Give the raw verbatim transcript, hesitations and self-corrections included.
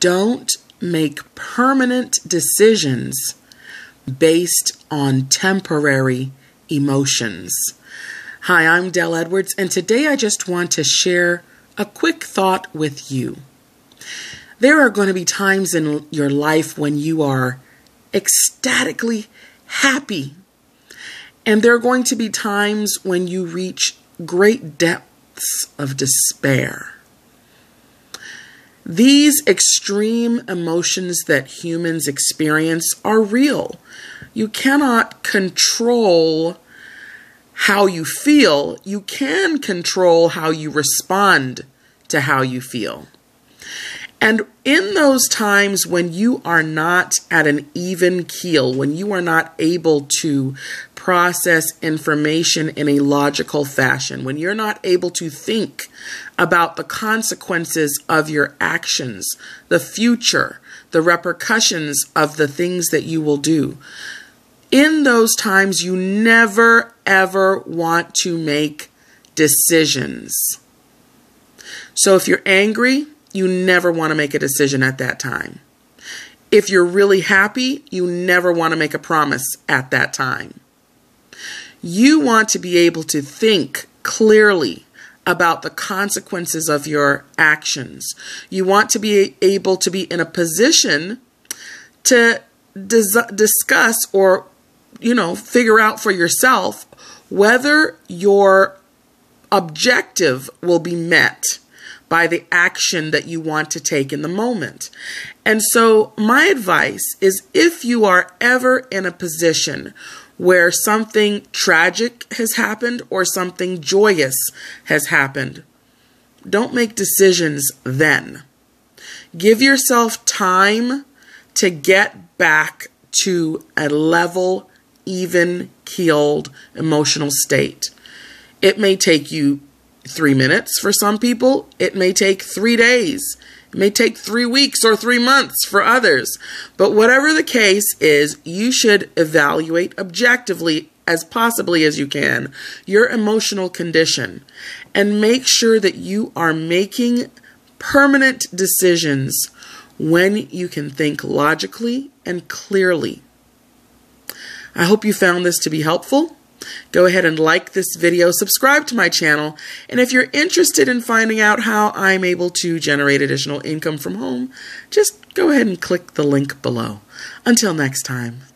don't make permanent decisions based on temporary emotions. Hi, I'm Del Edwards, and today I just want to share a quick thought with you. There are going to be times in your life when you are ecstatically happy, and there are going to be times when you reach great depths of despair. These extreme emotions that humans experience are real. You cannot control how you feel. You can control how you respond to how you feel. And in those times when you are not at an even keel, when you are not able to process information in a logical fashion, when you're not able to think about the consequences of your actions, the future, the repercussions of the things that you will do, in those times you never ever want to make decisions. So if you're angry, you never want to make a decision at that time. If you're really happy, you never want to make a promise at that time. You want to be able to think clearly about the consequences of your actions. You want to be able to be in a position to dis- discuss or, you know, figure out for yourself whether your objective will be met by the action that you want to take in the moment. And so my advice is, if you are ever in a position where something tragic has happened or something joyous has happened, don't make decisions then. Give yourself time to get back to a level, even-keeled emotional state. It may take you three minutes for some people. It may take three days. It may take three weeks or three months for others. But whatever the case is, you should evaluate objectively as possibly as you can your emotional condition and make sure that you are making permanent decisions when you can think logically and clearly. I hope you found this to be helpful. Go ahead and like this video, subscribe to my channel, and if you're interested in finding out how I'm able to generate additional income from home, just go ahead and click the link below. Until next time.